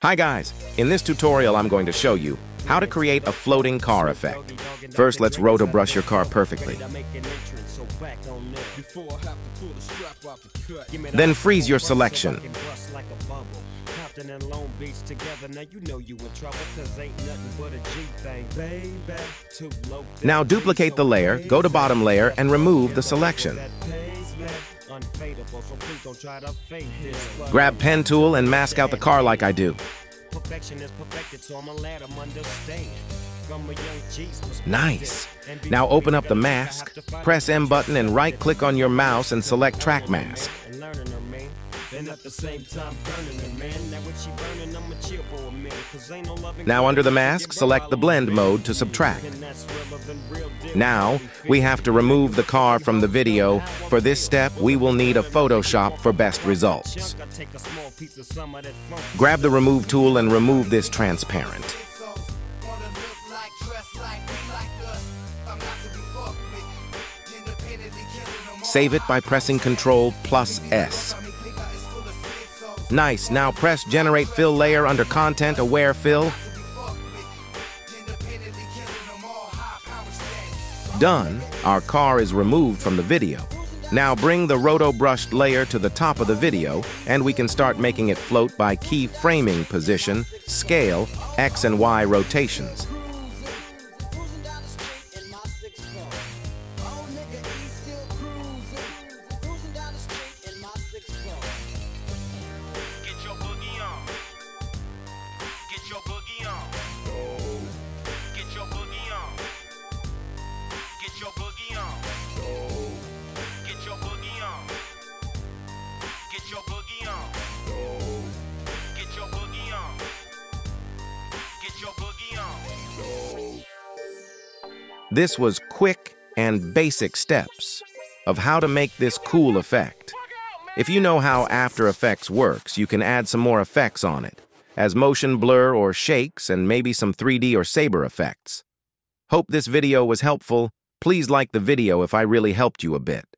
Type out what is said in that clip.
Hi guys, in this tutorial I'm going to show you how to create a floating car effect. First, let's rotobrush your car perfectly. Then freeze your selection. Now duplicate the layer, go to bottom layer and remove the selection. Grab pen tool and mask out the car like I do. Nice. Now open up the mask, press M button and right click on your mouse and select track mask. Now under the mask, select the blend mode to subtract. Now, we have to remove the car from the video. For this step, we will need a Photoshop for best results. Grab the remove tool and remove this transparent. Save it by pressing Ctrl+S. Nice, now press Generate Fill Layer under Content-Aware Fill. Done, our car is removed from the video. Now bring the rotobrushed layer to the top of the video and we can start making it float by key framing position, scale, X and Y rotations. This was quick and basic steps of how to make this cool effect. If you know how After Effects works, you can add some more effects on it, as motion blur or shakes and maybe some 3D or saber effects. Hope this video was helpful. Please like the video if I really helped you a bit.